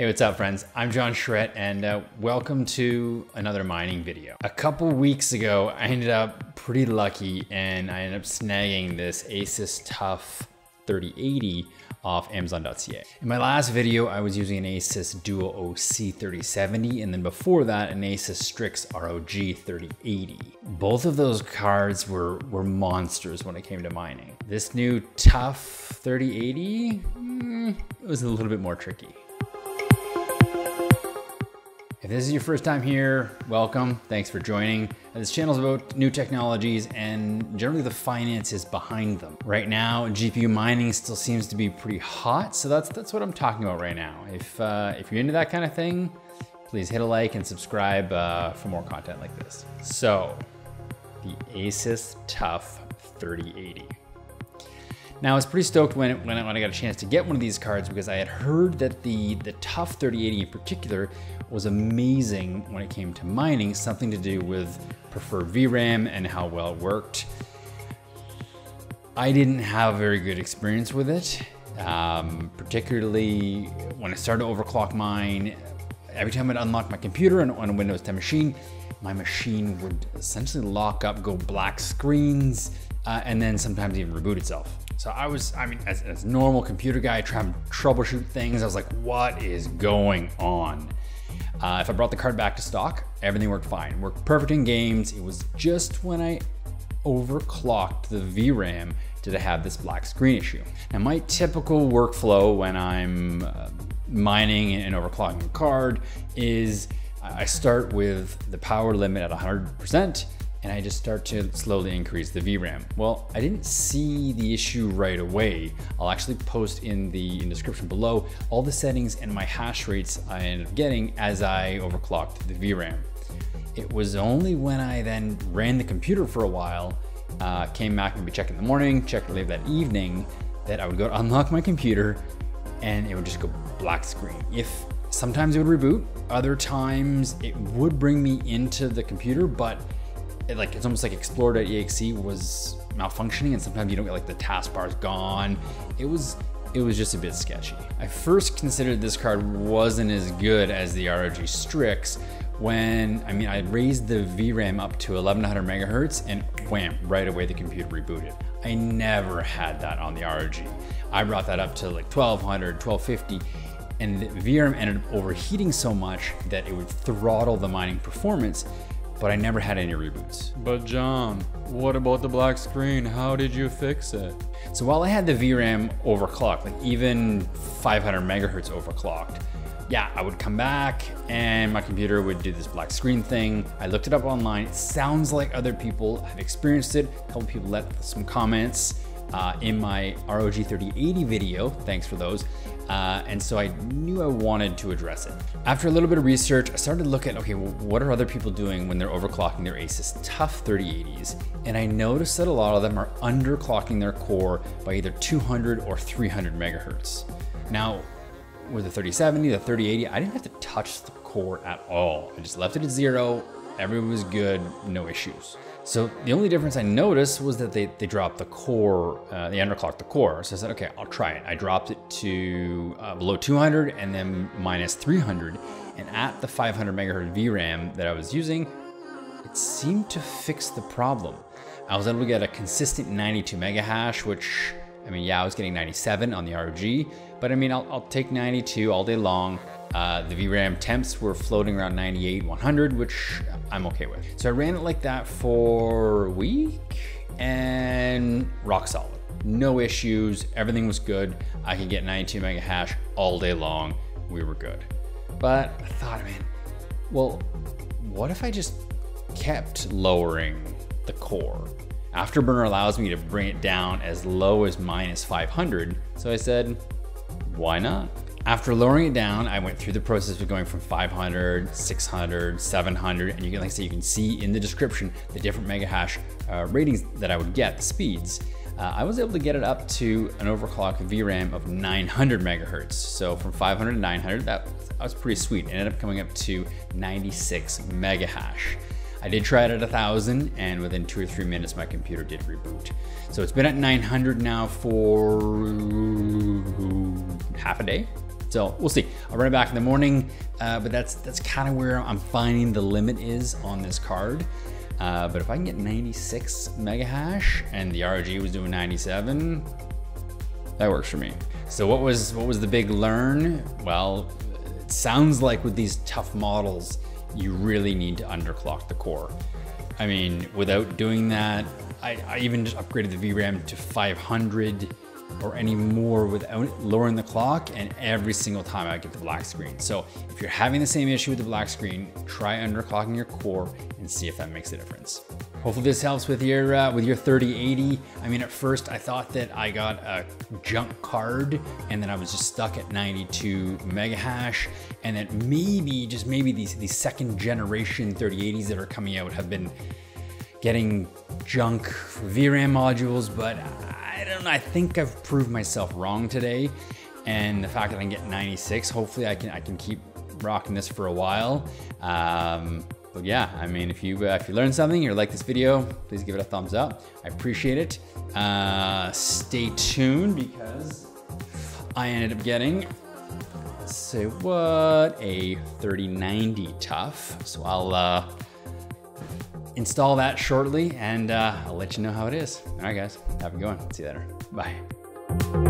Hey, what's up friends? I'm John Charette and welcome to another mining video. A couple weeks ago, I ended up pretty lucky and I ended up snagging this Asus TUF 3080 off Amazon.ca. In my last video, I was using an Asus Duo OC 3070, and then before that, an Asus Strix ROG 3080. Both of those cards were monsters when it came to mining. This new TUF 3080, it was a little bit more tricky. If this is your first time here, welcome. Thanks for joining. This channel is about new technologies and generally the finances behind them. Right now, GPU mining still seems to be pretty hot, so that's what I'm talking about right now. If you're into that kind of thing, please hit a like and subscribe for more content like this. So, the Asus TUF 3080. Now I was pretty stoked when I got a chance to get one of these cards because I had heard that the TUF 3080 in particular was amazing when it came to mining, something to do with preferred VRAM and how well it worked. I didn't have a very good experience with it, particularly when I started to overclock mine. Every time I'd unlock my computer on a Windows 10 machine, my machine would essentially lock up, go black screens, and then sometimes even reboot itself. So I was, as a normal computer guy trying to troubleshoot things, I was like, what is going on? If I brought the card back to stock, everything worked fine. Worked perfect in games. It was just when I overclocked the VRAM did I have this black screen issue. Now my typical workflow when I'm mining and overclocking a card is I start with the power limit at 100%, and I just start to slowly increase the VRAM. Well, I didn't see the issue right away. I'll actually post in the description below all the settings and my hash rates I ended up getting as I overclocked the VRAM. It was only when I then ran the computer for a while, came back and be checking in the morning, checked later that evening, that I would go to unlock my computer and it would just go black screen. Sometimes it would reboot, other times it would bring me into the computer, but it's almost like Explorer.exe was malfunctioning, and sometimes you don't get the taskbar's gone. It was just a bit sketchy. I first considered this card wasn't as good as the ROG Strix when, I raised the VRAM up to 1100 megahertz and wham, right away the computer rebooted. I never had that on the ROG. I brought that up to 1200, 1250, and the VRAM ended up overheating so much that it would throttle the mining performance, but I never had any reboots. But John, what about the black screen? How did you fix it? So while I had the VRAM overclocked, even 500 megahertz overclocked, yeah, I would come back and my computer would do this black screen thing. I looked it up online. It sounds like other people have experienced it. A couple people left some comments in my ROG 3080 video, thanks for those. And so I knew I wanted to address it. After a little bit of research, I started to look at, okay, well, what are other people doing when they're overclocking their Asus TUF 3080s? And I noticed that a lot of them are underclocking their core by either 200 or 300 megahertz. Now, with the 3070, the 3080, I didn't have to touch the core at all. I just left it at 0, everything was good, no issues. So the only difference I noticed was that they dropped the core, they underclocked the core. So I said, okay, I'll try it. I dropped it to below 200 and then minus 300. And at the 500 megahertz VRAM that I was using, it seemed to fix the problem. I was able to get a consistent 92 mega hash, which, yeah, I was getting 97 on the ROG, but I'll take 92 all day long. The VRAM temps were floating around 98, 100, which I'm okay with. So I ran it like that for a week and rock solid. No issues, everything was good. I could get 92 mega hash all day long, we were good. But I thought, well, what if I just kept lowering the core? Afterburner allows me to bring it down as low as minus 500. So I said, why not? After lowering it down, I went through the process of going from 500, 600, 700, and you can, you can see in the description the different mega hash ratings that I would get, the speeds. I was able to get it up to an overclock VRAM of 900 megahertz. So from 500 to 900, that was pretty sweet. It ended up coming up to 96 mega hash. I did try it at 1,000, and within 2 or 3 minutes, my computer did reboot. So it's been at 900 now for half a day. So we'll see. I'll run it back in the morning, but that's kind of where I'm finding the limit is on this card. But if I can get 96 mega hash and the ROG was doing 97, that works for me. So what was the big learn? Well, it sounds like with these tough models, you really need to underclock the core. I mean, without doing that, I even just upgraded the VRAM to 500 or any more without lowering the clock, and every single time I get the black screen. So if you're having the same issue with the black screen, try underclocking your core and see if that makes a difference. Hopefully this helps with your 3080. I mean, at first I thought that I got a junk card and then I was just stuck at 92 mega hash, and that maybe, just maybe these second generation 3080s that are coming out have been getting junk VRAM modules, but I don't know, I think I've proved myself wrong today. And the fact that I can get 96, hopefully I can keep rocking this for a while. But yeah, I mean, if you learned something or like this video, please give it a thumbs up. I appreciate it. Stay tuned, because I ended up getting, say what, a 3090 TUF. So I'll install that shortly, and I'll let you know how it is. All right, guys, have a good one. See you later. Bye.